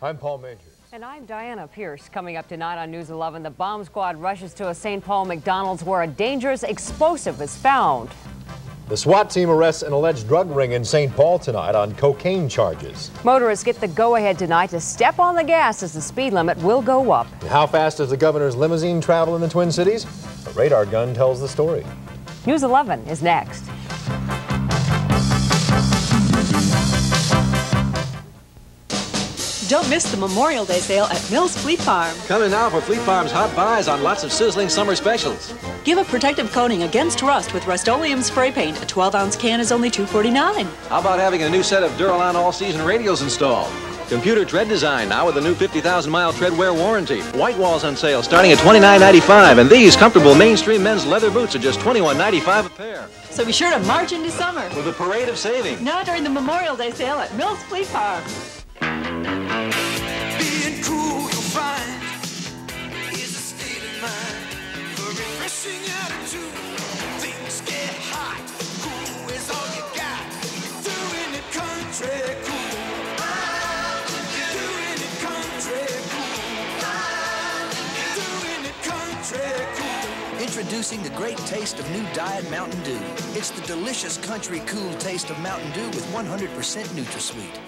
I'm Paul Magers. And I'm Diana Pierce. Coming up tonight on News 11, the bomb squad rushes to a St. Paul McDonald's where a dangerous explosive is found. The SWAT team arrests an alleged drug ring in St. Paul tonight on cocaine charges. Motorists get the go-ahead tonight to step on the gas as the speed limit will go up. And how fast does the governor's limousine travel in the Twin Cities? A radar gun tells the story. News 11 is next. Don't miss the Memorial Day sale at Mills Fleet Farm. Come in now for Fleet Farm's hot buys on lots of sizzling summer specials. Give a protective coating against rust with Rust-Oleum spray paint. A 12-ounce can is only $2.49. How about having a new set of Duraline all-season radials installed? Computer tread design now with a new 50,000-mile treadwear warranty. White walls on sale starting at $29.95, and these comfortable mainstream men's leather boots are just $21.95 a pair. So be sure to march into summer with a parade of savings. Now during the Memorial Day sale at Mills Fleet Farm. Being cool, you'll find, is a state of mind. A refreshing attitude. Things get hot. Cool is all you got. You're doing the country cool. You're doing the country cool. You're doing the country cool. Introducing the great taste of new Diet Mountain Dew. It's the delicious country cool taste of Mountain Dew with 100% NutraSweet.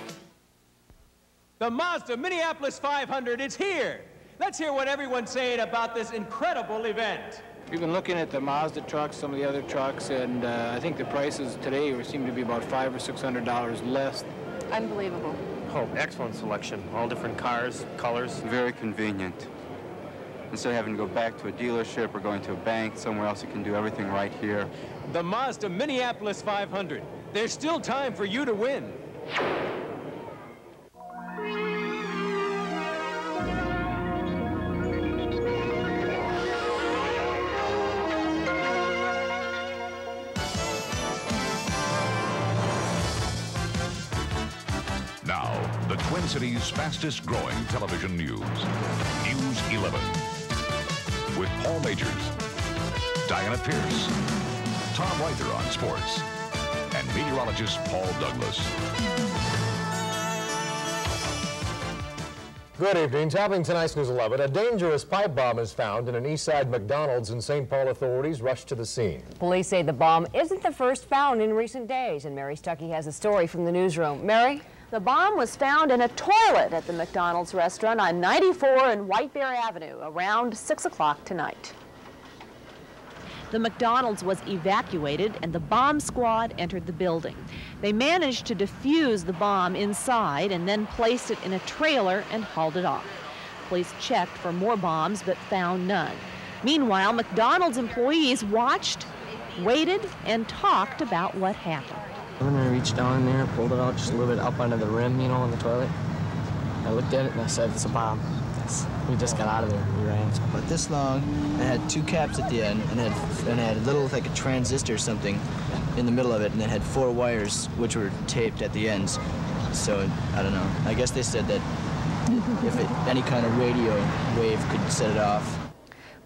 The Mazda Minneapolis 500 is here. Let's hear what everyone's saying about this incredible event. We've been looking at the Mazda trucks, some of the other trucks, and I think the prices today seem to be about $500 or $600 less. Unbelievable. Oh, excellent selection. All different cars, colors. Very convenient. Instead of having to go back to a dealership or going to a bank, somewhere else, you can do everything right here. The Mazda Minneapolis 500. There's still time for you to win. City's fastest growing television news. News 11. With Paul Magers, Diana Pierce, Tom Ryther on sports, and meteorologist Paul Douglas. Good evening. Topping tonight's News 11, a dangerous pipe bomb is found in an Eastside McDonald's, and St. Paul authorities rushed to the scene. Police say the bomb isn't the first found in recent days, and Mary Stuckey has a story from the newsroom. Mary? The bomb was found in a toilet at the McDonald's restaurant on 94 and White Bear Avenue around 6 o'clock tonight. The McDonald's was evacuated and the bomb squad entered the building. They managed to defuse the bomb inside and then placed it in a trailer and hauled it off. Police checked for more bombs but found none. Meanwhile, McDonald's employees watched, waited, and talked about what happened. When I reached down in there and pulled it out, just a little bit up under the rim, you know, on the toilet. I looked at it and I said, it's a bomb. We just got out of there. We ran. About this long, and it had two caps at the end, and it had a little, like a transistor or something in the middle of it, and it had four wires which were taped at the ends. So, I don't know. I guess they said that if any kind of radio wave could set it off.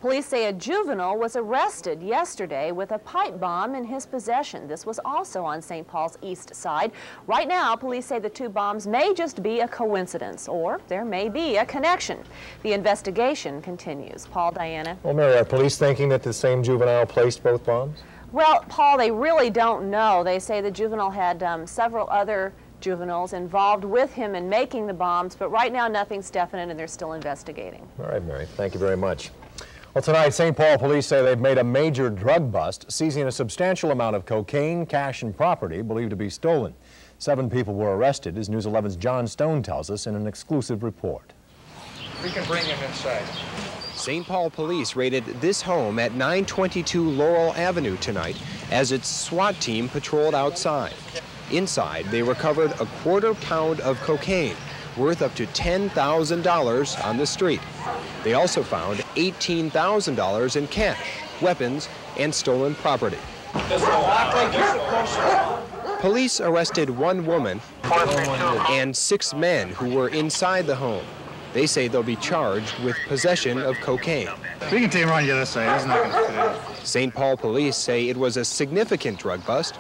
Police say a juvenile was arrested yesterday with a pipe bomb in his possession. This was also on St. Paul's east side. Right now, police say the two bombs may just be a coincidence, or there may be a connection. The investigation continues. Paul, Diana. Well, Mary, are police thinking that the same juvenile placed both bombs? Well, Paul, they really don't know. They say the juvenile had several other juveniles involved with him in making the bombs, but right now nothing's definite and they're still investigating. All right, Mary, thank you very much. Well, tonight, St. Paul police say they've made a major drug bust, seizing a substantial amount of cocaine, cash, and property believed to be stolen. 7 people were arrested, as News 11's John Stone tells us in an exclusive report. We can bring him inside. St. Paul police raided this home at 922 Laurel Avenue tonight as its SWAT team patrolled outside. Inside, they recovered a quarter-pound of cocaine, worth up to $10,000 on the street. They also found $18,000 in cash, weapons, and stolen property. Police arrested one woman and 6 men who were inside the home. They say they'll be charged with possession of cocaine. We can take him around the other side. That's not going to fit. St. Paul police say it was a significant drug bust.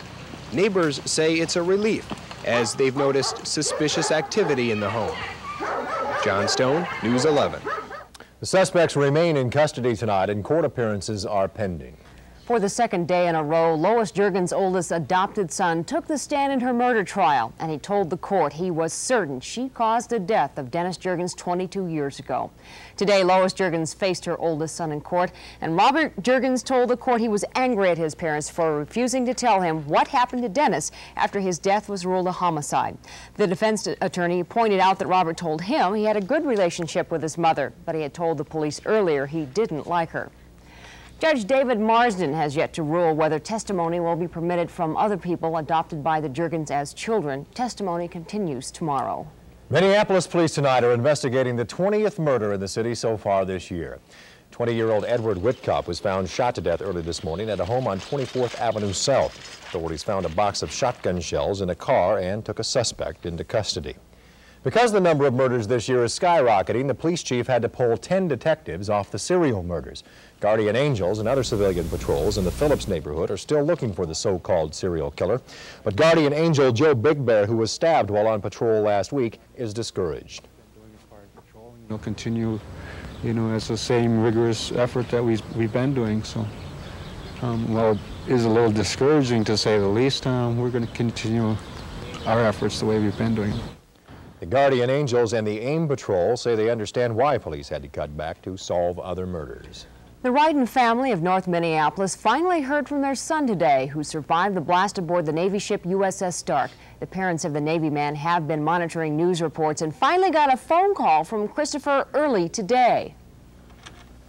Neighbors say it's a relief, as they've noticed suspicious activity in the home. John Stone, News 11. The suspects remain in custody tonight and court appearances are pending. For the second day in a row, Lois Jurgens' oldest adopted son took the stand in her murder trial, and he told the court he was certain she caused the death of Dennis Jurgens 22 years ago. Today, Lois Jurgens faced her oldest son in court, and Robert Jurgens told the court he was angry at his parents for refusing to tell him what happened to Dennis after his death was ruled a homicide. The defense attorney pointed out that Robert told him he had a good relationship with his mother, but he had told the police earlier he didn't like her. Judge David Marsden has yet to rule whether testimony will be permitted from other people adopted by the Jurgens as children. Testimony continues tomorrow. Minneapolis police tonight are investigating the 20th murder in the city so far this year. 20-year-old Edward Whitcup was found shot to death early this morning at a home on 24th Avenue South. Authorities found a box of shotgun shells in a car and took a suspect into custody. Because the number of murders this year is skyrocketing, the police chief had to pull 10 detectives off the serial murders. Guardian Angels and other civilian patrols in the Phillips neighborhood are still looking for the so-called serial killer. But Guardian Angel Joe Big Bear, who was stabbed while on patrol last week, is discouraged. We'll continue, as the same rigorous effort that we've been doing. So, well, it is a little discouraging to say the least. We're going to continue our efforts the way we've been doing. The Guardian Angels and the AIM Patrol say they understand why police had to cut back to solve other murders. The Ryden family of North Minneapolis finally heard from their son today, who survived the blast aboard the Navy ship USS Stark. The parents of the Navy man have been monitoring news reports and finally got a phone call from Christopher early today.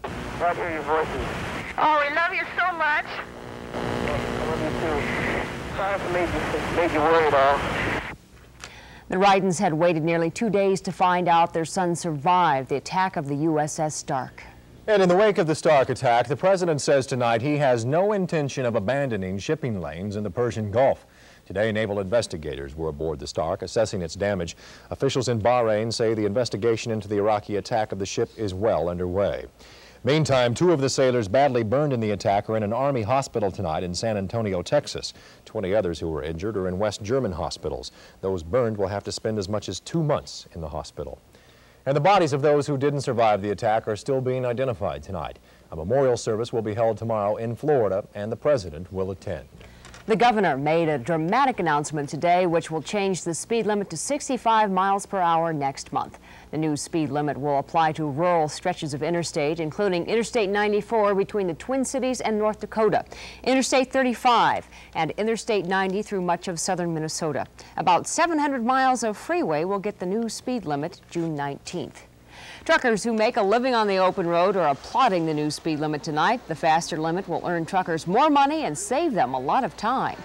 Love your voices. Oh, we love you so much. I love you too. Sorry if it made you worry at all. The Rydens had waited nearly 2 days to find out their son survived the attack of the USS Stark. And in the wake of the Stark attack, the president says tonight he has no intention of abandoning shipping lanes in the Persian Gulf. Today, naval investigators were aboard the Stark assessing its damage. Officials in Bahrain say the investigation into the Iraqi attack of the ship is well underway. Meantime, two of the sailors badly burned in the attack are in an Army hospital tonight in San Antonio, Texas. 20 others who were injured are in West German hospitals. Those burned will have to spend as much as 2 months in the hospital. And the bodies of those who didn't survive the attack are still being identified tonight. A memorial service will be held tomorrow in Florida, and the president will attend. The governor made a dramatic announcement today, which will change the speed limit to 65 miles per hour next month. The new speed limit will apply to rural stretches of interstate, including Interstate 94 between the Twin Cities and North Dakota, Interstate 35, and Interstate 90 through much of southern Minnesota. About 700 miles of freeway will get the new speed limit June 19th. Truckers who make a living on the open road are applauding the new speed limit tonight. The faster limit will earn truckers more money and save them a lot of time.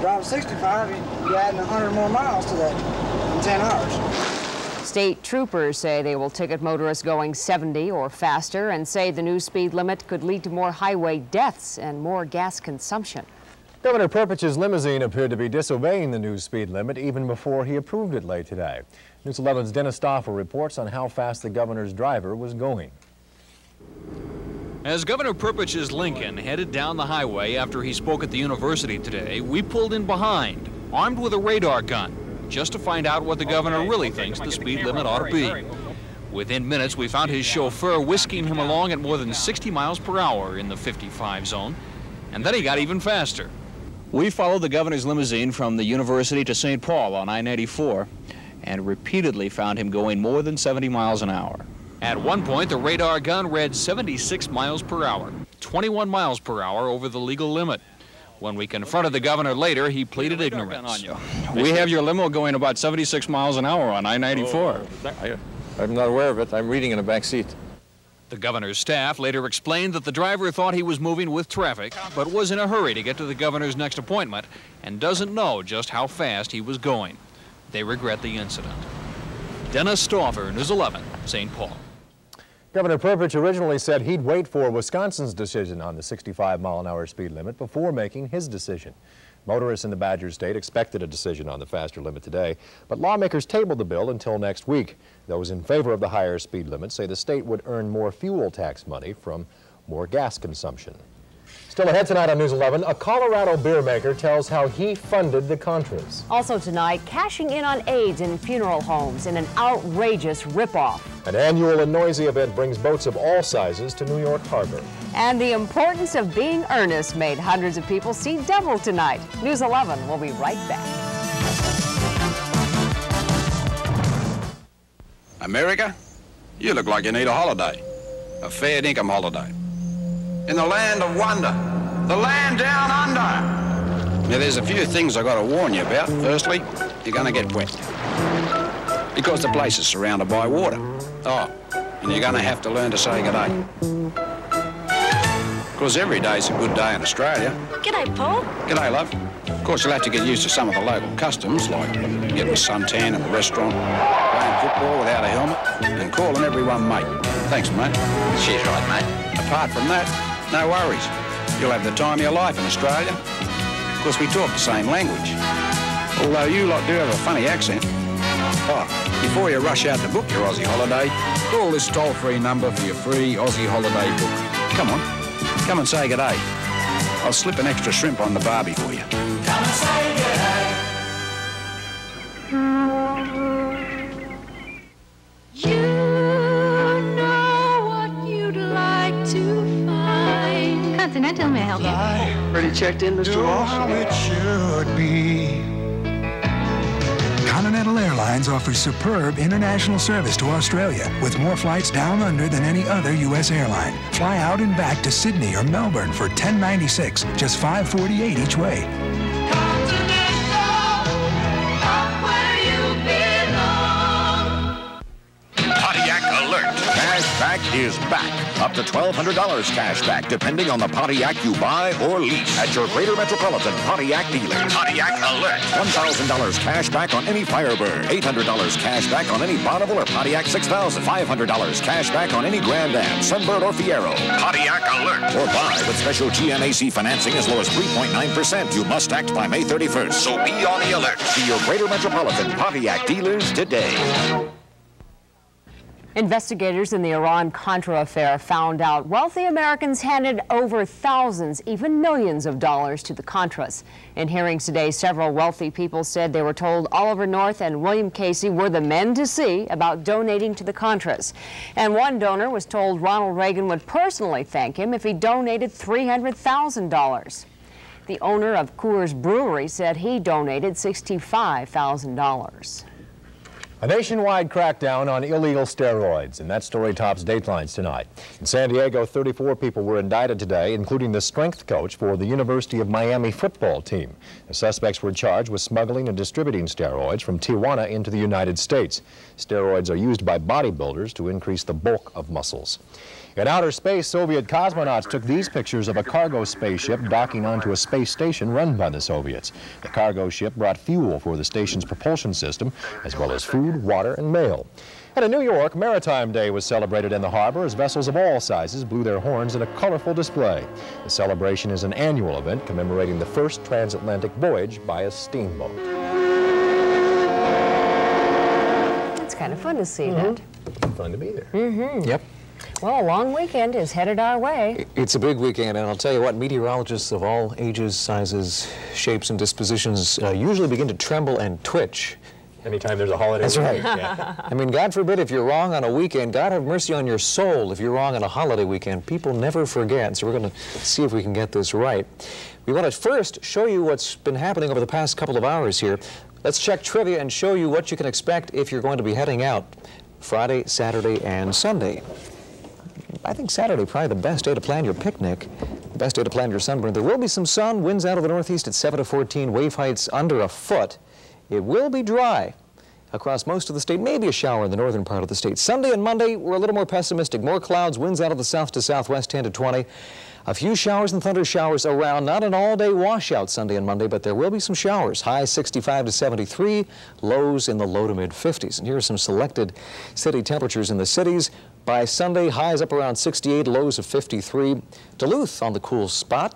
Drive 65, you're adding 100 more miles to that in 10 hours. State troopers say they will ticket motorists going 70 or faster and say the new speed limit could lead to more highway deaths and more gas consumption. Governor Perpich's limousine appeared to be disobeying the new speed limit even before he approved it late today. News 11's Dennis Stauffer reports on how fast the governor's driver was going. As Governor Perpich's Lincoln headed down the highway after he spoke at the university today, we pulled in behind, armed with a radar gun, just to find out what the governor really thinks the speed limit ought to be. Within minutes, we found his chauffeur whisking him along at more than 60 miles per hour in the 55 zone, and then he got even faster. We followed the governor's limousine from the university to St. Paul on I-94 and repeatedly found him going more than 70 miles an hour. At one point, the radar gun read 76 miles per hour, 21 miles per hour over the legal limit. When we confronted the governor later, he pleaded ignorance. We have your limo going about 76 miles an hour on I-94. Oh, I'm not aware of it. I'm reading in the back seat. The governor's staff later explained that the driver thought he was moving with traffic, but was in a hurry to get to the governor's next appointment and doesn't know just how fast he was going. They regret the incident. Dennis Stauffer, News 11, St. Paul. Governor Perpich originally said he'd wait for Wisconsin's decision on the 65-mile-an-hour speed limit before making his decision. Motorists in the Badger State expected a decision on the faster limit today, but lawmakers tabled the bill until next week. Those in favor of the higher speed limit say the state would earn more fuel tax money from more gas consumption. Still ahead tonight on News 11, a Colorado beer maker tells how he funded the Contras. Also tonight, cashing in on AIDS in funeral homes in an outrageous ripoff. An annual and noisy event brings boats of all sizes to New York Harbor. And the importance of being earnest made hundreds of people see devil tonight. News 11 will be right back. America, you look like you need a holiday. A fair income holiday. In the land of wonder, the land down under. Now, there's a few things I gotta warn you about. Firstly, you're gonna get wet, because the place is surrounded by water. Oh, and you're gonna have to learn to say good day. Because every day's a good day in Australia. G'day, Paul. G'day, love. Of course, you'll have to get used to some of the local customs, like getting suntan in the restaurant, playing football without a helmet, and calling everyone mate. Thanks, mate. She's right, mate. Apart from that, no worries. You'll have the time of your life in Australia. Of course, we talk the same language. Although you lot do have a funny accent. Oh, before you rush out to book your Aussie holiday, call this toll-free number for your free Aussie holiday book. Come on, come and say good day. I'll slip an extra shrimp on the barbie for you. Come and say good day. You know what you'd like to find. Continental, may I help you? Already checked in, Mr. Walsh? How it should be. Continental Airlines offers superb international service to Australia with more flights down under than any other U.S. airline. Fly out and back to Sydney or Melbourne for $10.96, just $5.48 each way. Continental, up where you belong. Pontiac Alert. Cashback is back. Up to $1,200 cashback, depending on the Pontiac you buy or lease at your Greater Metropolitan Pontiac dealer. Pontiac Alert. $1,000 cashback on any Firebird. $800 cashback on any Bonneville or Pontiac 6000. $500 cashback on any Grand Am, Sunbird or Fiero. Pontiac Alert. Or buy with special GMAC financing as low as 3.9%. You must act by May 31st. So be on the alert. See your Greater Metropolitan Pontiac dealers today. Investigators in the Iran-Contra affair found out wealthy Americans handed over thousands, even millions of dollars to the Contras. In hearings today, several wealthy people said they were told Oliver North and William Casey were the men to see about donating to the Contras. And one donor was told Ronald Reagan would personally thank him if he donated $300,000. The owner of Coors Brewery said he donated $65,000. A nationwide crackdown on illegal steroids, and that story tops Dateline's tonight. In San Diego, 34 people were indicted today, including the strength coach for the University of Miami football team. The suspects were charged with smuggling and distributing steroids from Tijuana into the United States. Steroids are used by bodybuilders to increase the bulk of muscles. In outer space, Soviet cosmonauts took these pictures of a cargo spaceship docking onto a space station run by the Soviets. The cargo ship brought fuel for the station's propulsion system, as well as food, water, and mail. And in New York, Maritime Day was celebrated in the harbor as vessels of all sizes blew their horns in a colorful display. The celebration is an annual event commemorating the first transatlantic voyage by a steamboat. It's kind of fun to see that. Fun to be there. Yep. Well, a long weekend is headed our way. It's a big weekend, and I'll tell you what, meteorologists of all ages, sizes, shapes, and dispositions usually begin to tremble and twitch anytime there's a holiday. That's right. Yeah. I mean, God forbid if you're wrong on a weekend. God have mercy on your soul if you're wrong on a holiday weekend. People never forget, so we're going to see if we can get this right. We want to first show you what's been happening over the past couple of hours here. Let's check trivia and show you what you can expect if you're going to be heading out Friday, Saturday, and Sunday. I think Saturday probably the best day to plan your picnic, the best day to plan your sunburn. There will be some sun, winds out of the northeast at 7 to 14, wave heights under a foot. It will be dry across most of the state, maybe a shower in the northern part of the state. Sunday and Monday, we're a little more pessimistic. More clouds, winds out of the south to southwest, 10 to 20. A few showers and thunder showers around, not an all-day washout Sunday and Monday, but there will be some showers. High 65 to 73, lows in the low to mid-50s. And here are some selected city temperatures in the cities. By Sunday, highs up around 68, lows of 53. Duluth on the cool spot,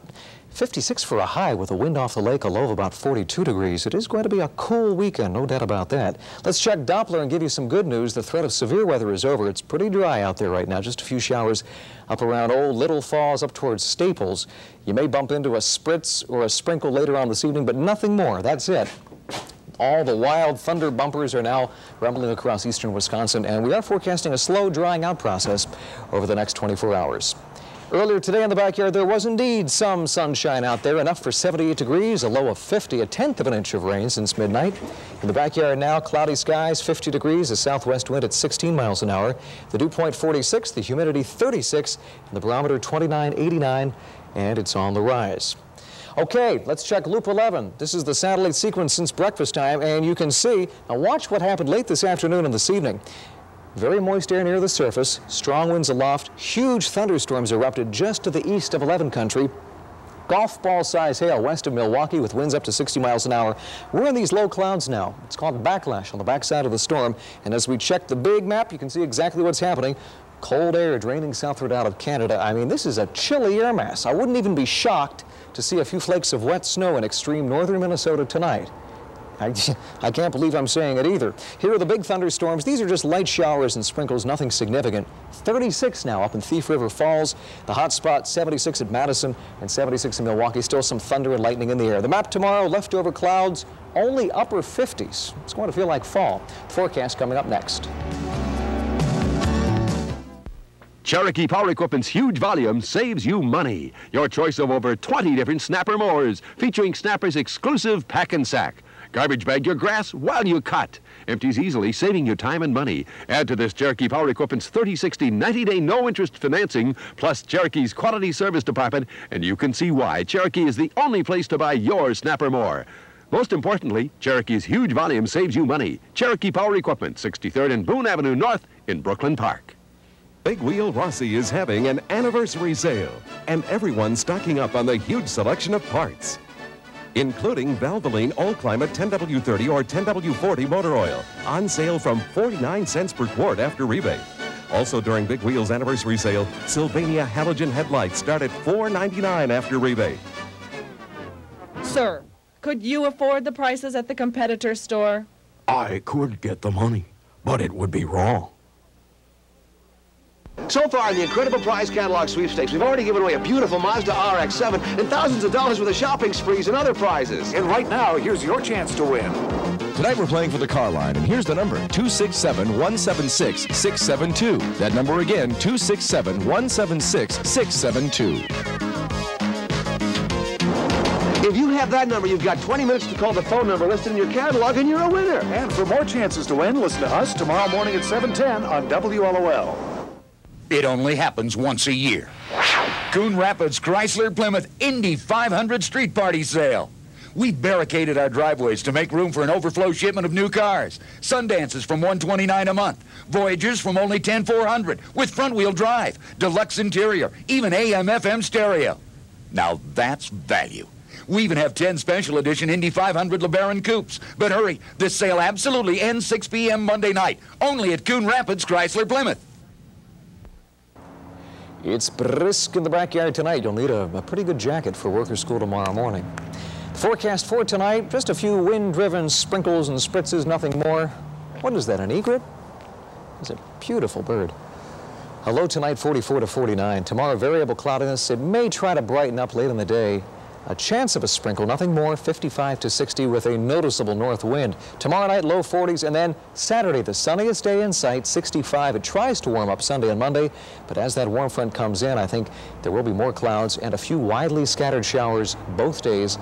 56 for a high with a wind off the lake, a low of about 42 degrees. It is going to be a cool weekend, no doubt about that. Let's check Doppler and give you some good news. The threat of severe weather is over. It's pretty dry out there right now. Just a few showers up around Old Little Falls, up towards Staples. You may bump into a spritz or a sprinkle later on this evening, but nothing more. That's it. All the wild thunder bumpers are now rumbling across eastern Wisconsin, and we are forecasting a slow drying out process over the next 24 hours. Earlier today in the backyard, there was indeed some sunshine out there, enough for 78 degrees, a low of 50, a tenth of an inch of rain since midnight. In the backyard now, cloudy skies, 50 degrees, a southwest wind at 16 miles an hour, the dew point 46, the humidity 36, and the barometer 29.89, and it's on the rise. Okay, let's check Loop 11. This is the satellite sequence since breakfast time, and you can see, now watch what happened late this afternoon and this evening. Very moist air near the surface, strong winds aloft, huge thunderstorms erupted just to the east of 11 country. Golf ball size hail west of Milwaukee with winds up to 60 miles an hour. We're in these low clouds now. It's called backlash on the backside of the storm, and as we check the big map, you can see exactly what's happening. Cold air draining southward out of Canada. I mean, this is a chilly air mass. I wouldn't even be shocked to see a few flakes of wet snow in extreme northern Minnesota tonight. I can't believe I'm saying it either. Here are the big thunderstorms. These are just light showers and sprinkles, nothing significant. 36 now up in Thief River Falls. The hot spot, 76 at Madison and 76 in Milwaukee. Still some thunder and lightning in the air. The map tomorrow, leftover clouds, only upper 50s. It's going to feel like fall. Forecast coming up next. Cherokee Power Equipment's huge volume saves you money. Your choice of over 20 different snapper mowers, featuring Snapper's exclusive pack and sack. Garbage bag your grass while you cut. Empties easily, saving you time and money. Add to this Cherokee Power Equipment's 30, 60, 90-day no-interest financing, plus Cherokee's quality service department, and you can see why Cherokee is the only place to buy your snapper mower. Most importantly, Cherokee's huge volume saves you money. Cherokee Power Equipment, 63rd and Boone Avenue North in Brooklyn Park. Big Wheel Rossi is having an anniversary sale, and everyone's stocking up on the huge selection of parts, including Valvoline All-Climate 10W30 or 10W40 motor oil, on sale from 49 cents per quart after rebate. Also during Big Wheel's anniversary sale, Sylvania halogen headlights start at $4.99 after rebate. Sir, could you afford the prices at the competitor store? I could get the money, but it would be wrong. So far in the incredible prize catalog sweepstakes, we've already given away a beautiful Mazda RX-7 and thousands of dollars worth of shopping sprees and other prizes. And right now, here's your chance to win. Tonight we're playing for the car line, and here's the number, 267-176-672. That number again, 267-176-672. If you have that number, you've got 20 minutes to call the phone number listed in your catalog, and you're a winner. And for more chances to win, listen to us tomorrow morning at 7:10 on WLOL. It only happens once a year. Coon Rapids Chrysler Plymouth Indy 500 Street Party Sale. We barricaded our driveways to make room for an overflow shipment of new cars. Sundances from $129 a month. Voyagers from only $10,400 with front-wheel drive, deluxe interior, even AM/FM stereo. Now that's value. We even have 10 special edition Indy 500 LeBaron coupes. But hurry, this sale absolutely ends 6 p.m. Monday night, only at Coon Rapids Chrysler Plymouth. It's brisk in the backyard tonight. You'll need a pretty good jacket for work or school tomorrow morning. Forecast for tonight, just a few wind-driven sprinkles and spritzes, nothing more. What is that, an egret? It's a beautiful bird. A low tonight, 44 to 49. Tomorrow, variable cloudiness. It may try to brighten up late in the day. A chance of a sprinkle, nothing more, 55 to 60 with a noticeable north wind. Tomorrow night, low 40s, and then Saturday, the sunniest day in sight, 65. It tries to warm up Sunday and Monday, but as that warm front comes in, I think there will be more clouds and a few widely scattered showers both days.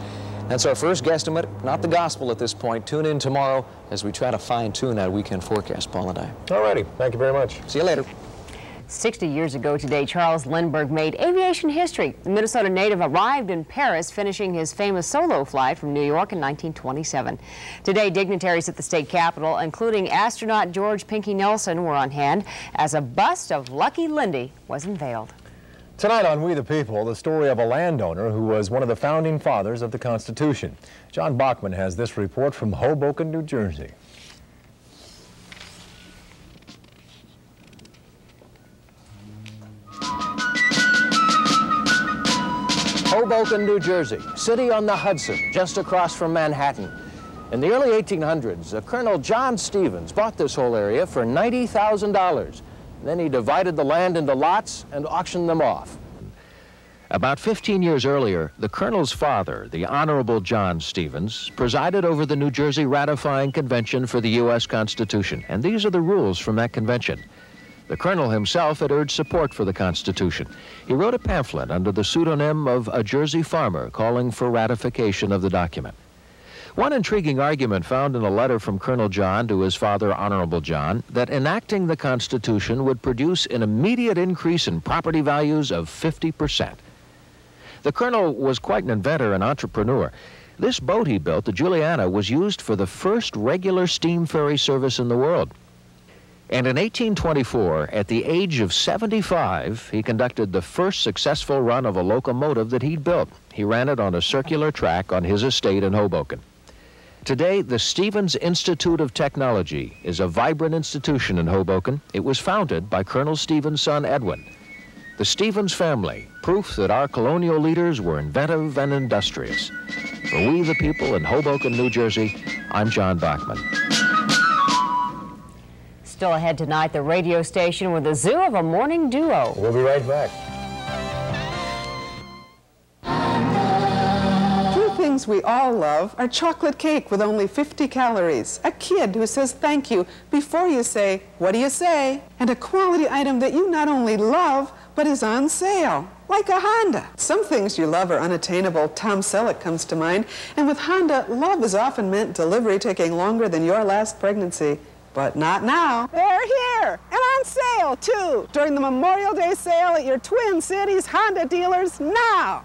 That's our first guesstimate, not the gospel at this point. Tune in tomorrow as we try to fine-tune that weekend forecast, Paul and I. All righty, thank you very much. See you later. 60 years ago today, Charles Lindbergh made aviation history. The Minnesota native arrived in Paris, finishing his famous solo flight from New York in 1927. Today, dignitaries at the state capitol, including astronaut George Pinky Nelson, were on hand as a bust of Lucky Lindy was unveiled. Tonight on We the People, the story of a landowner who was one of the founding fathers of the Constitution. John Bachman has this report from Hoboken, New Jersey. Hoboken, New Jersey, city on the Hudson, just across from Manhattan. In the early 1800s, Colonel John Stevens bought this whole area for $90,000. Then he divided the land into lots and auctioned them off. About 15 years earlier, the colonel's father, the Honorable John Stevens, presided over the New Jersey Ratifying Convention for the U.S. Constitution, and these are the rules from that convention. The colonel himself had urged support for the Constitution. He wrote a pamphlet under the pseudonym of a Jersey farmer calling for ratification of the document. One intriguing argument found in a letter from Colonel John to his father, Honorable John, that enacting the Constitution would produce an immediate increase in property values of 50%. The colonel was quite an inventor and entrepreneur. This boat he built, the Juliana, was used for the first regular steam ferry service in the world. And in 1824, at the age of 75, he conducted the first successful run of a locomotive that he'd built. He ran it on a circular track on his estate in Hoboken. Today, the Stevens Institute of Technology is a vibrant institution in Hoboken. It was founded by Colonel Stevens' son, Edwin. The Stevens family, proof that our colonial leaders were inventive and industrious. For we the people in Hoboken, New Jersey, I'm John Bachman. Still ahead tonight, the radio station with the zoo of a morning duo. We'll be right back. Things we all love are chocolate cake with only 50 calories, a kid who says thank you before you say, what do you say? And a quality item that you not only love, but is on sale, like a Honda. Some things you love are unattainable. Tom Selleck comes to mind, and with Honda, love is often meant delivery taking longer than your last pregnancy. But not now. They're here and on sale, too, during the Memorial Day sale at your Twin Cities Honda dealers now.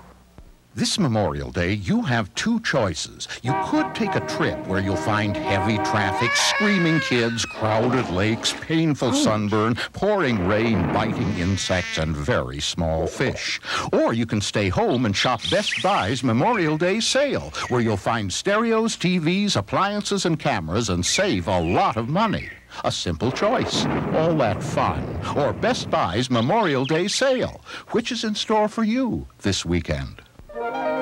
This Memorial Day, you have two choices. You could take a trip where you'll find heavy traffic, screaming kids, crowded lakes, painful sunburn, pouring rain, biting insects, and very small fish. Or you can stay home and shop Best Buy's Memorial Day sale, where you'll find stereos, TVs, appliances, and cameras, and save a lot of money. A simple choice. All that fun. Or Best Buy's Memorial Day sale. Which is in store for you this weekend?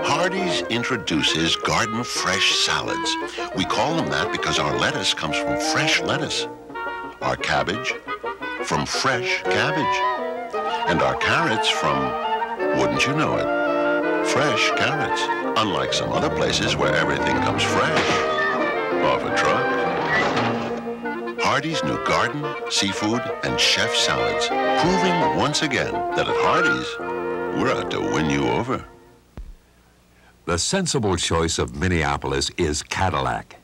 Hardee's introduces garden fresh salads. We call them that because our lettuce comes from fresh lettuce, our cabbage from fresh cabbage, and our carrots from, wouldn't you know it, fresh carrots. Unlike some other places where everything comes fresh off a truck. Hardee's new garden, seafood, and chef salads, proving once again that at Hardee's, we're out to win you over. The sensible choice of Minneapolis is Cadillac.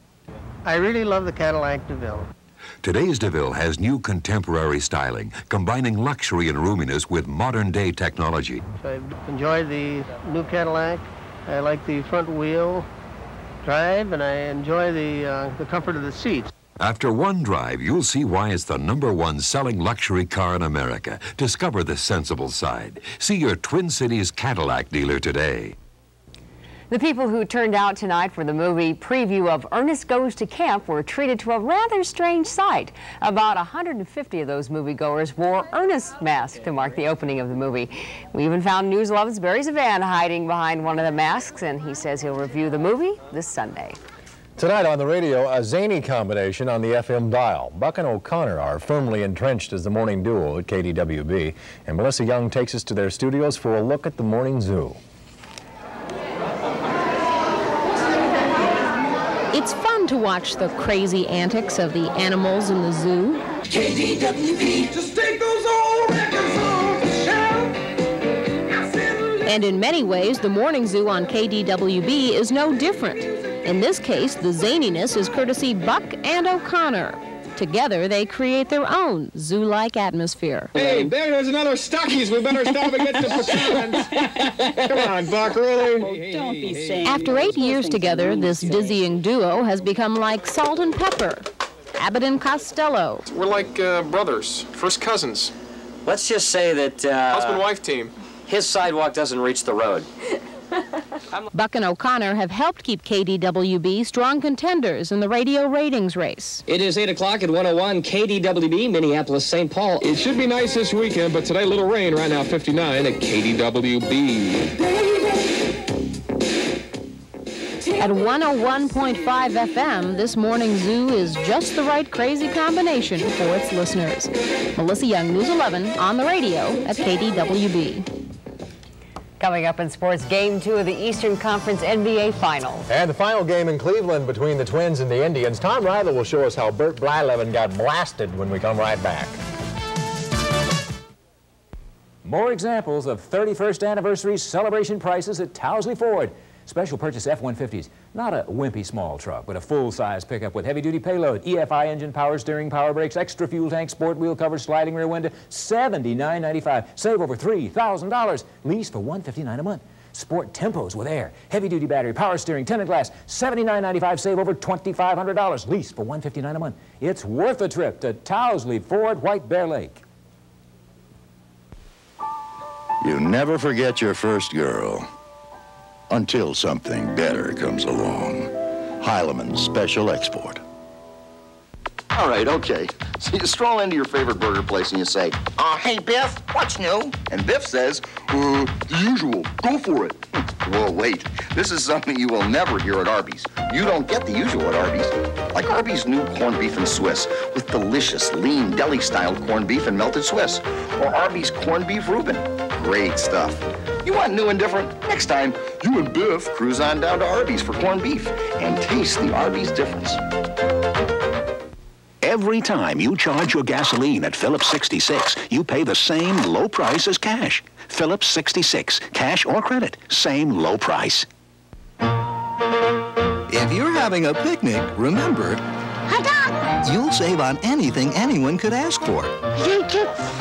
I really love the Cadillac DeVille. Today's DeVille has new contemporary styling, combining luxury and roominess with modern-day technology. I enjoy the new Cadillac. I like the front-wheel drive, and I enjoy the comfort of the seats. After one drive, you'll see why it's the #1 selling luxury car in America. Discover the sensible side. See your Twin Cities Cadillac dealer today. The people who turned out tonight for the movie preview of Ernest Goes to Camp were treated to a rather strange sight. About 150 of those moviegoers wore Ernest masks to mark the opening of the movie. We even found News11's Barry Zavan hiding behind one of the masks, and he says he'll review the movie this Sunday. Tonight on the radio, a zany combination on the FM dial. Buck and O'Connor are firmly entrenched as the morning duo at KDWB, and Melissa Young takes us to their studios for a look at the morning zoo. It's fun to watch the crazy antics of the animals in the zoo. KDWB, just take those old records off the shelf. And in many ways, the morning zoo on KDWB is no different. In this case, the zaniness is courtesy Buck and O'Connor. Together, they create their own zoo-like atmosphere. Hey, there's another Stockies. We better stop and get the pecans. Come on, Buck, really? Oh, don't be saying. After 8 years together, this dizzying duo has become like salt and pepper, Abbott and Costello. We're like brothers, first cousins. Let's just say that... husband-wife team. His sidewalk doesn't reach the road. Buck and O'Connor have helped keep KDWB strong contenders in the radio ratings race. It is 8 o'clock at 101 KDWB, Minneapolis, St. Paul. It should be nice this weekend, but today, little rain right now, 59 at KDWB. At 101.5 FM, this morning zoo is just the right crazy combination for its listeners. Melissa Young, News 11, on the radio at KDWB. Coming up in sports, Game 2 of the Eastern Conference NBA Finals. And the final game in Cleveland between the Twins and the Indians. Tom Ryder will show us how Bert Blyleven got blasted when we come right back. More examples of 31st anniversary celebration prices at Towsley Ford. Special purchase F-150s. Not a wimpy small truck, but a full-size pickup with heavy-duty payload, EFI engine, power steering, power brakes, extra fuel tank, sport wheel cover, sliding rear window, $79.95. Save over $3,000. Lease for $159 a month. Sport tempos with air, heavy-duty battery, power steering, tinted glass, $79.95. Save over $2,500. Lease for $159 a month. It's worth a trip to Towsley Ford, White Bear Lake. You never forget your first girl. Until something better comes along. Heileman's Special Export. All right, okay. So you stroll into your favorite burger place and you say, hey, Biff, what's new? And Biff says, the usual, go for it. Well, wait, this is something you will never hear at Arby's. You don't get the usual at Arby's. Like Arby's new corned beef and Swiss with delicious, lean, deli-style corned beef and melted Swiss. Or Arby's corned beef Reuben. Great stuff. You want new and different? Next time, you and Biff cruise on down to Arby's for corned beef and taste the Arby's difference. Every time you charge your gasoline at Phillips 66, you pay the same low price as cash. Phillips 66, cash or credit, same low price. If you're having a picnic, remember, you'll save on anything anyone could ask for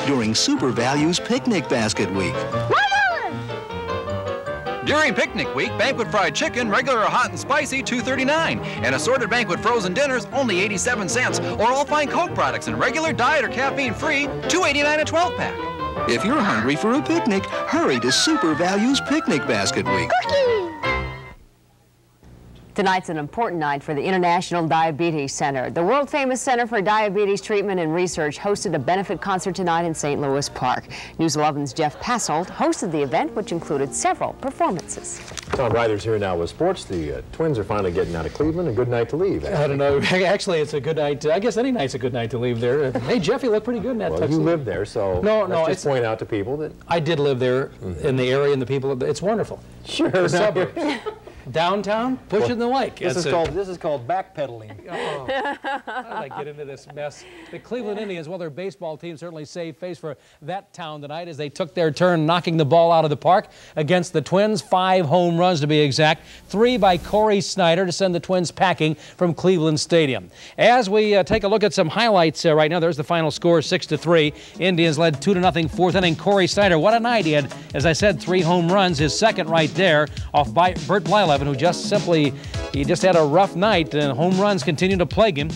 during Super Value's Picnic Basket Week. During Picnic Week, banquet fried chicken, regular or hot and spicy, $2.39. And assorted banquet frozen dinners, only 87 cents. Or all fine Coke products and regular diet or caffeine-free, $2.89 a 12-pack. If you're hungry for a picnic, hurry to Super Value's Picnic Basket Week. Tonight's an important night for the International Diabetes Center. The world-famous Center for Diabetes Treatment and Research hosted a benefit concert tonight in St. Louis Park. News 11's Jeff Passolt hosted the event, which included several performances. Tom Ryder's here now with sports. The Twins are finally getting out of Cleveland. A good night to leave. Actually. I don't know. Actually, it's a good night. I guess any night's a good night to leave there. Hey, Jeff, you look pretty good in that tuxedo. You lived there, so let's just point out to people that... I did live there in the area and the people. It's wonderful. Sure. The suburbs. Downtown, pushing the like. This is called backpedaling. Oh, how did I get into this mess? The Cleveland Indians, well, their baseball team certainly saved face for that town tonight as they took their turn knocking the ball out of the park against the Twins. 5 home runs to be exact. 3 by Corey Snyder to send the Twins packing from Cleveland Stadium. As we take a look at some highlights right now, there's the final score, 6-3. Indians led 2-0 fourth inning. Corey Snyder, what a night he had. As I said, 3 home runs, his second right there off by Bert Blyleven, who just had a rough night, and home runs continue to plague him.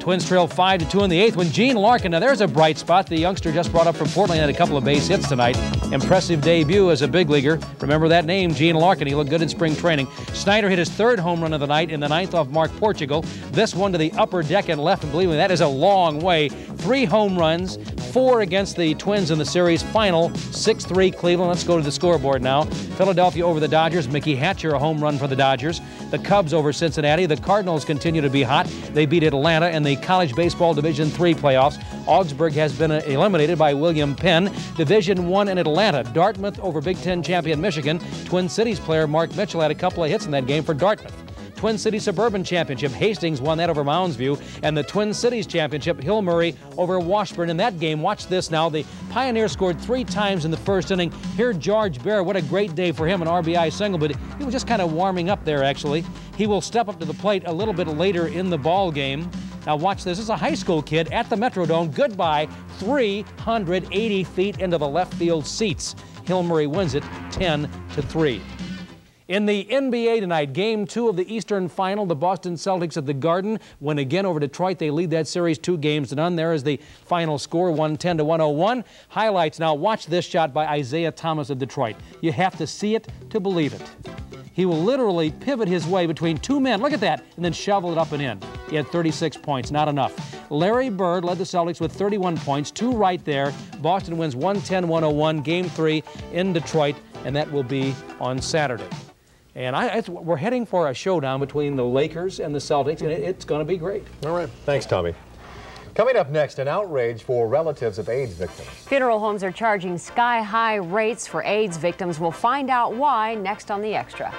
Twins trail 5-2 in the 8th when Gene Larkin, now there's a bright spot. The youngster just brought up from Portland had a couple of base hits tonight. Impressive debut as a big leaguer. Remember that name, Gene Larkin. He looked good in spring training. Snyder hit his 3rd home run of the night in the 9th off Mark Portugal. This one to the upper deck and left, and believe me, that is a long way. 3 home runs, 4 against the Twins in the series final. 6-3 Cleveland. Let's go to the scoreboard now. Philadelphia over the Dodgers. Mickey Hatcher, a home run for the Dodgers. The Cubs over Cincinnati. The Cardinals continue to be hot. They beat Atlanta and the College Baseball Division III playoffs. Augsburg has been eliminated by William Penn. Division I in Atlanta. Dartmouth over Big Ten champion Michigan. Twin Cities player Mark Mitchell had a couple of hits in that game for Dartmouth. Twin Cities Suburban Championship. Hastings won that over Moundsview. And the Twin Cities Championship, Hill Murray over Washburn. In that game, watch this now. The Pioneers scored 3 times in the 1st inning. Here, George Bear, what a great day for him, an RBI single, but he was just kind of warming up there, actually. He will step up to the plate a little bit later in the ball game. Now watch this. This is a high school kid at the Metrodome. Goodbye, 380 feet into the left field seats. Hill Murray wins it 10-3. In the NBA tonight, Game 2 of the Eastern Final, the Boston Celtics at the Garden win again over Detroit. They lead that series 2-0. There is the final score, 110-101. Highlights now. Watch this shot by Isaiah Thomas of Detroit. You have to see it to believe it. He will literally pivot his way between 2 men, look at that, and then shovel it up and in. He had 36 points, not enough. Larry Bird led the Celtics with 31 points, 2 right there. Boston wins 110-101, Game 3 in Detroit, and that will be on Saturday. And we're heading for a showdown between the Lakers and the Celtics, and it's going to be great. All right. Thanks, Tommy. Coming up next, an outrage for relatives of AIDS victims. Funeral homes are charging sky-high rates for AIDS victims. We'll find out why next on The Extra.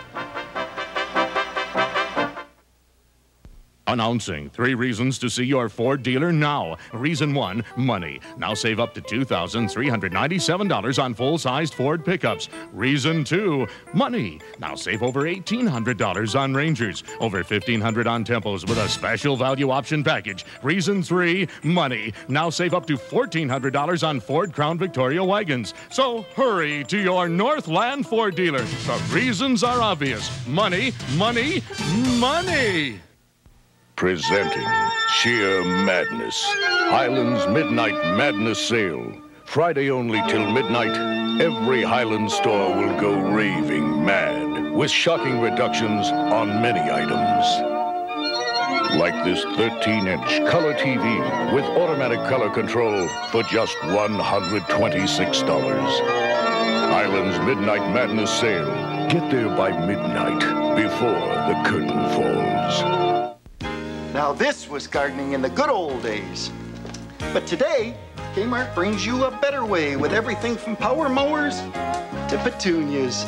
Announcing 3 reasons to see your Ford dealer now. Reason 1, money. Now save up to $2,397 on full-sized Ford pickups. Reason 2, money. Now save over $1,800 on Rangers, over $1,500 on Tempos with a special value option package. Reason 3, money. Now save up to $1,400 on Ford Crown Victoria wagons. So hurry to your Northland Ford dealer. The reasons are obvious. Money, money, money. Presenting Sheer Madness, Highland's Midnight Madness Sale. Friday only till midnight, every Highland store will go raving mad with shocking reductions on many items. Like this 13-inch color TV with automatic color control for just $126. Highland's Midnight Madness Sale. Get there by midnight before the curtain falls. Now this was gardening in the good old days. But today, Kmart brings you a better way with everything from power mowers to petunias.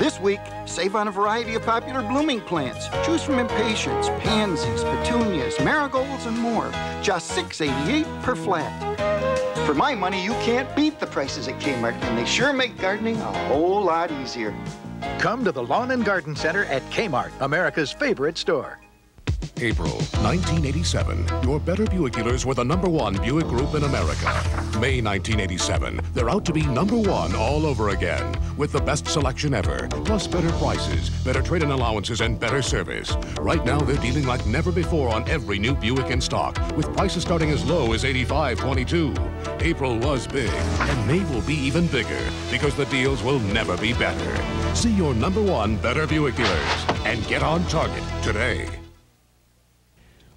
This week, save on a variety of popular blooming plants. Choose from impatiens, pansies, petunias, marigolds, and more. Just $6.88 per flat. For my money, you can't beat the prices at Kmart, and they sure make gardening a whole lot easier. Come to the Lawn and Garden Center at Kmart, America's favorite store. April 1987, your better Buick dealers were the #1 Buick group in America. May 1987, they're out to be #1 all over again, with the best selection ever, plus better prices, better trade-in allowances, and better service. Right now, they're dealing like never before on every new Buick in stock, with prices starting as low as $85.22. April was big, and May will be even bigger, because the deals will never be better. See your #1 better Buick dealers, and get on target today.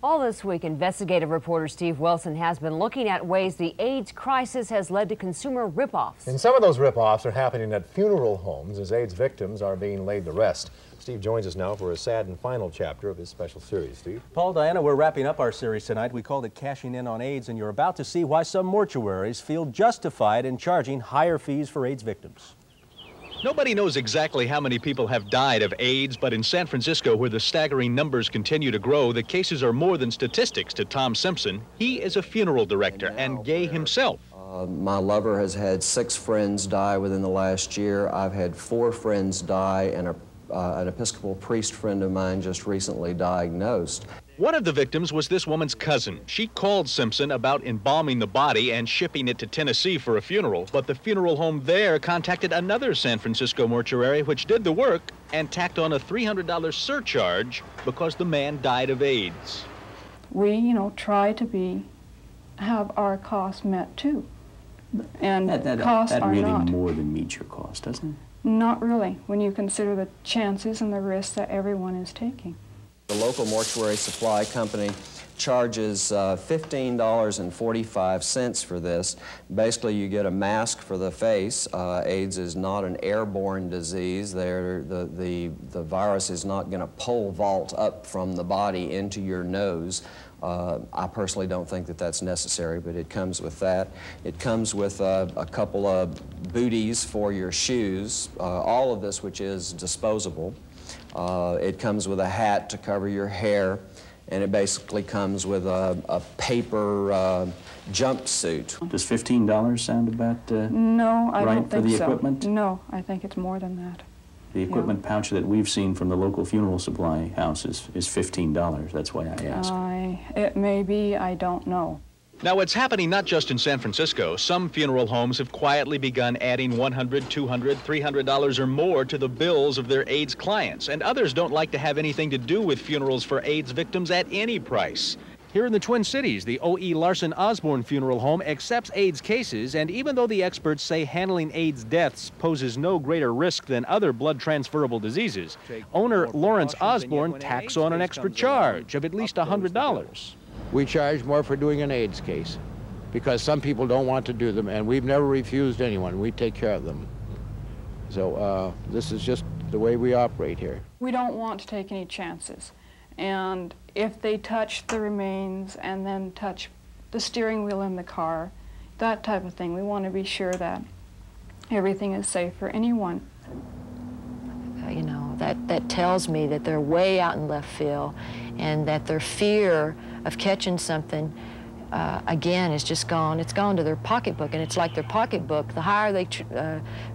All this week, investigative reporter Steve Wilson has been looking at ways the AIDS crisis has led to consumer ripoffs. And some of those ripoffs are happening at funeral homes as AIDS victims are being laid to rest. Steve joins us now for a sad and final chapter of his special series. Steve? Paul, Diana, we're wrapping up our series tonight. We called it Cashing In on AIDS, and you're about to see why some mortuaries feel justified in charging higher fees for AIDS victims. Nobody knows exactly how many people have died of AIDS, but in San Francisco, where the staggering numbers continue to grow, the cases are more than statistics to Tom Simpson. He is a funeral director and gay himself. My lover has had 6 friends die within the last year. I've had 4 friends die, and an Episcopal priest friend of mine just recently diagnosed. One of the victims was this woman's cousin. She called Simpson about embalming the body and shipping it to Tennessee for a funeral, but the funeral home there contacted another San Francisco mortuary, which did the work and tacked on a $300 surcharge because the man died of AIDS. We, you know, try to have our costs met too, and costs are not. That really more than meets your cost, doesn't it? Not really, when you consider the chances and the risks that everyone is taking. The local mortuary supply company charges $15.45 for this. Basically, you get a mask for the face. AIDS is not an airborne disease. The virus is not going to pole vault up from the body into your nose. I personally don't think that that's necessary, but it comes with that. It comes with a couple of booties for your shoes, all of this which is disposable. It comes with a hat to cover your hair, and it basically comes with a paper jumpsuit. Does $15 sound about no, I don't think for the equipment? No, I think it's more than that. The equipment pouch that we've seen from the local funeral supply house is $15. That's why I asked. It may be, I don't know. Now, it's happening not just in San Francisco. Some funeral homes have quietly begun adding $100, $200, $300 or more to the bills of their AIDS clients, and others don't like to have anything to do with funerals for AIDS victims at any price. Here in the Twin Cities, the O.E. Larson Osborne Funeral Home accepts AIDS cases, and even though the experts say handling AIDS deaths poses no greater risk than other blood-transferable diseases, owner Lawrence Osborne tacks on an extra charge of at least $100. We charge more for doing an AIDS case because some people don't want to do them, and we've never refused anyone. We take care of them. So this is just the way we operate here. We don't want to take any chances. And if they touch the remains and then touch the steering wheel in the car, that type of thing, we want to be sure that everything is safe for anyone. You know, that tells me that they're way out in left field and that their fear of catching something, again, is just gone. It's gone to their pocketbook, and it's like their pocketbook. The higher they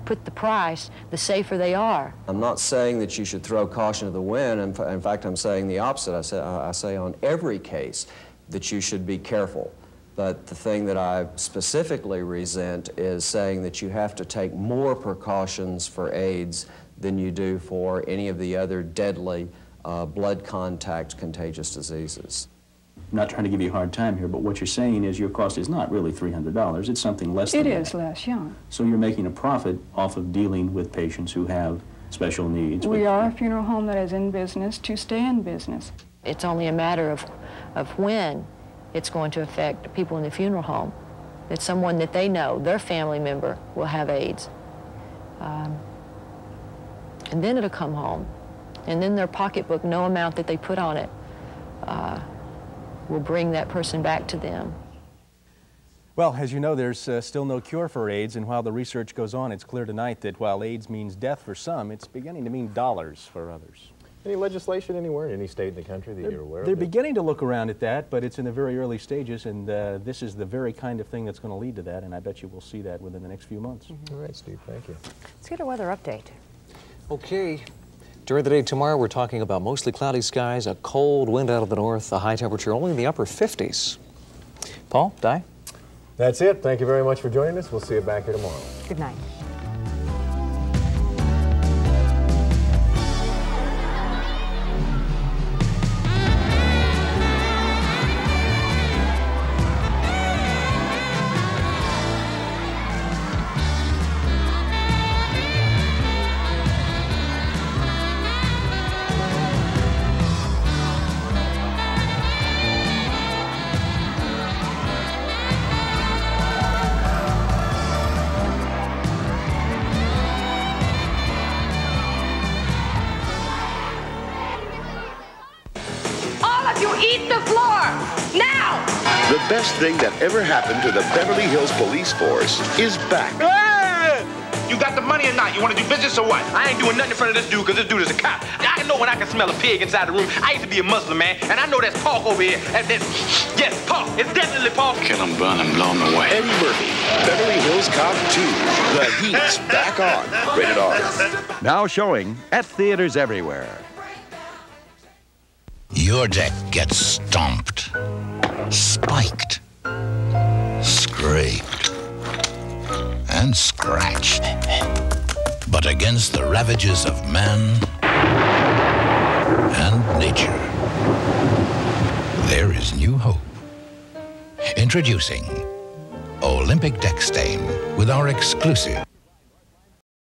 put the price, the safer they are. I'm not saying that you should throw caution to the wind. In fact, I'm saying the opposite. I say on every case that you should be careful. But the thing that I specifically resent is saying that you have to take more precautions for AIDS than you do for any of the other deadly blood contact contagious diseases. I'm not trying to give you a hard time here, but what you're saying is your cost is not really $300. It's something less than that. It is less, yeah. So you're making a profit off of dealing with patients who have special needs. We are a funeral home that is in business to stay in business. It's only a matter of when it's going to affect people in the funeral home, that someone that they know, their family member, will have AIDS. And then it'll come home. And then their pocketbook, no amount that they put on it, will bring that person back to them. Well, as you know, there's still no cure for AIDS, and while the research goes on, it's clear tonight that while AIDS means death for some, it's beginning to mean dollars for others. Any legislation anywhere, in any state in the country that you're aware of? They're beginning to look around at that, but it's in the very early stages, and this is the very kind of thing that's going to lead to that, and I bet you we'll see that within the next few months. Mm-hmm. All right, Steve, thank you. Let's get a weather update. Okay. During the day tomorrow, we're talking about mostly cloudy skies, a cold wind out of the north, a high temperature only in the upper 50s. Paul, Di? That's it. Thank you very much for joining us. We'll see you back here tomorrow. Good night. Thing that ever happened to the Beverly Hills Police Force is back. You got the money or not? You want to do business or what? I ain't doing nothing in front of this dude because this dude is a cop. I know when I can smell a pig inside the room. I used to be a Muslim, man, and I know that's pork over here. Yes, pork. It's definitely pork. Kill him, burn him, blow him away. Eddie Murphy, Beverly Hills Cop 2. The heat's back on. Rated R. Now showing at theaters everywhere. Your deck gets stomped, spiked, scraped, and scratched. But against the ravages of man and nature, there is new hope. Introducing Olympic Deck Stain with our exclusive